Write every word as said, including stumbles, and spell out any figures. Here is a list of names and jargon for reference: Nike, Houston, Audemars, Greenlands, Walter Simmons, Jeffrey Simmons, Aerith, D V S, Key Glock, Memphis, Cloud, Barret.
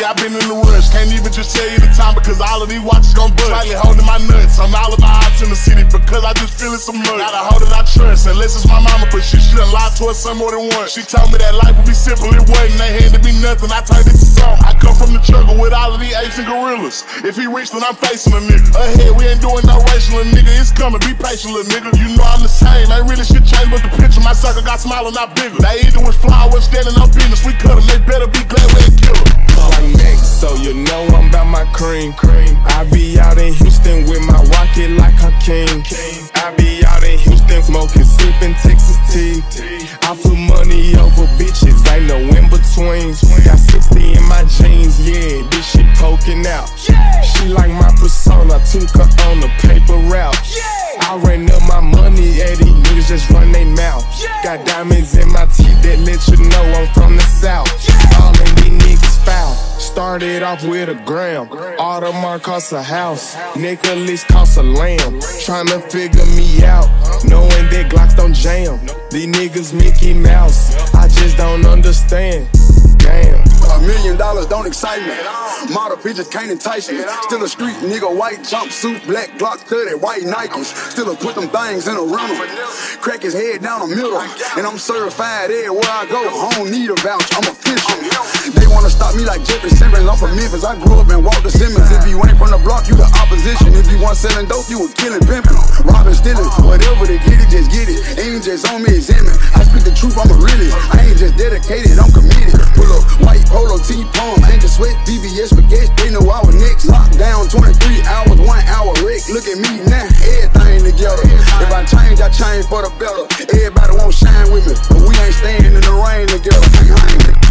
see, I've been in the rush. Can't even just tell you the time because all of these watches gon' bust. Slightly holding my nuts. I'm all of my eyes in the city because I just feelin' some love. Got a hoe that I trust, unless it's my mama, but she shouldn't lie to her son more than once. She told me that life would be simple, it wasn't. They handed me nothing, I turned it to something. I come from the jungle with all of these apes and gorillas. If he reached, then I'm facing a nigga. Ahead, we ain't doing no racial, nigga. It's coming, be patient, little nigga. You know I'm the same, ain't really shit changed but the picture. My circle got smaller, not bigger. They either was fly or standing up business. We cut them, they better be glad we ain't kill them. So you know I'm about my cream. I be out in Houston with my rocket like I'm king. I be out in Houston smoking, sipping Texas tea. I put money over bitches, ain't no in between. Got sixty in my jeans, yeah, this shit poking out. She like my persona, took her on the paper route. I ran up my money, at these niggas just run they mouth. Got diamonds in my teeth that let you know I'm from the south. All in these niggas foul. Started off with a gram. Audemars cost a house. Nicholas cost a lamb. Tryna figure me out, knowing that Glocks don't jam. These niggas Mickey Mouse, I just don't understand. Damn. A million dollars don't excite me. Model bitches can't entice me. Still a street nigga, white jumpsuit, black Glock thirty, white Nikes. Still a put them things in a runner. Crack his head down the middle. And I'm certified everywhere I go. I don't need a vouch, I'm official. They wanna stop me like Jeffrey Simmons. I'm from Memphis, I grew up in Walter Simmons. If you ain't from the block, you the opposition. If you want selling dope, you was killing, pimping, robbing, stealing. Whatever they get it, just get it. Ain't just on me, examine. I speak the truth, I'm a realist. I ain't just dedicated, I'm committed. Pull up white polo T-Palm, ain't just sweat, D V S baguettes, they know I was next. Lockdown twenty-three hours, one hour wreck. Look at me now, everything together. If I change, I change for the better. Everybody won't shine with me, but we ain't staying in the rain together.